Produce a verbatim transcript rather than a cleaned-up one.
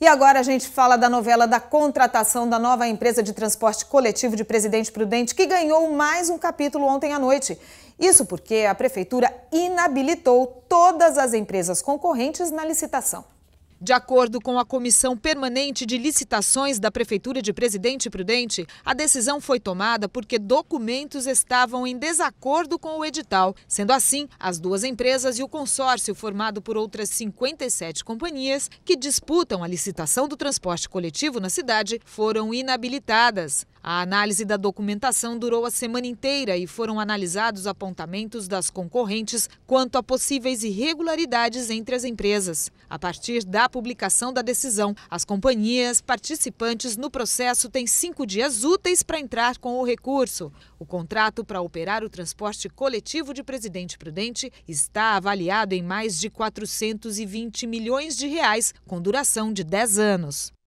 E agora a gente fala da novela da contratação da nova empresa de transporte coletivo de Presidente Prudente, que ganhou mais um capítulo ontem à noite. Isso porque a Prefeitura inabilitou todas as empresas concorrentes na licitação. De acordo com a Comissão Permanente de Licitações da Prefeitura de Presidente Prudente, a decisão foi tomada porque documentos estavam em desacordo com o edital. Sendo assim, as duas empresas e o consórcio formado por outras cinquenta e sete companhias que disputam a licitação do transporte coletivo na cidade foram inabilitadas. A análise da documentação durou a semana inteira e foram analisados apontamentos das concorrentes quanto a possíveis irregularidades entre as empresas. A partir da publicação da decisão, as companhias participantes no processo têm cinco dias úteis para entrar com o recurso. O contrato para operar o transporte coletivo de Presidente Prudente está avaliado em mais de quatrocentos e vinte milhões de reais, com duração de dez anos.